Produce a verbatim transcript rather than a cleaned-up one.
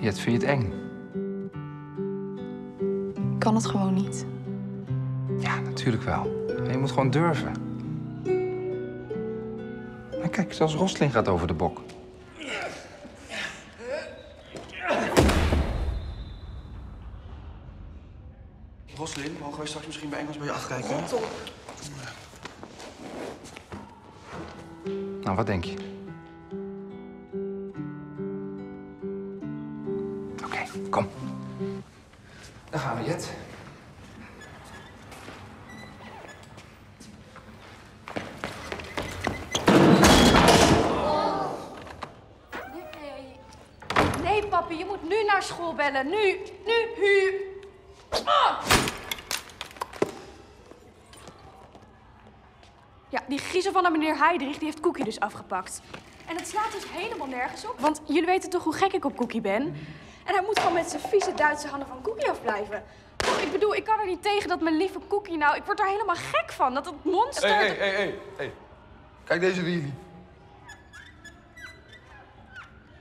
Jet, vind je het eng? Ik kan het gewoon niet. Ja, natuurlijk wel. Je moet gewoon durven. Maar kijk, zelfs Rosling gaat over de bok. Rosling, mogen wij straks misschien bij Engels bij je afkijken? Ja, top. Nou, wat denk je? Oké, okay, kom. Dan gaan we, Jet. Oh. Nee. Nee, papi, je moet nu naar school bellen. Nu, nu, hu. Oh. Ja, die griezel van de meneer Heydrich, die heeft Cookie dus afgepakt. En het slaat dus helemaal nergens op, want jullie weten toch hoe gek ik op Cookie ben? En hij moet gewoon met zijn vieze Duitse handen van Cookie afblijven. Oh, ik bedoel, ik kan er niet tegen dat mijn lieve Cookie nou... Ik word daar helemaal gek van, dat dat monster... Hé, hé, hé, hé. Kijk deze liefie.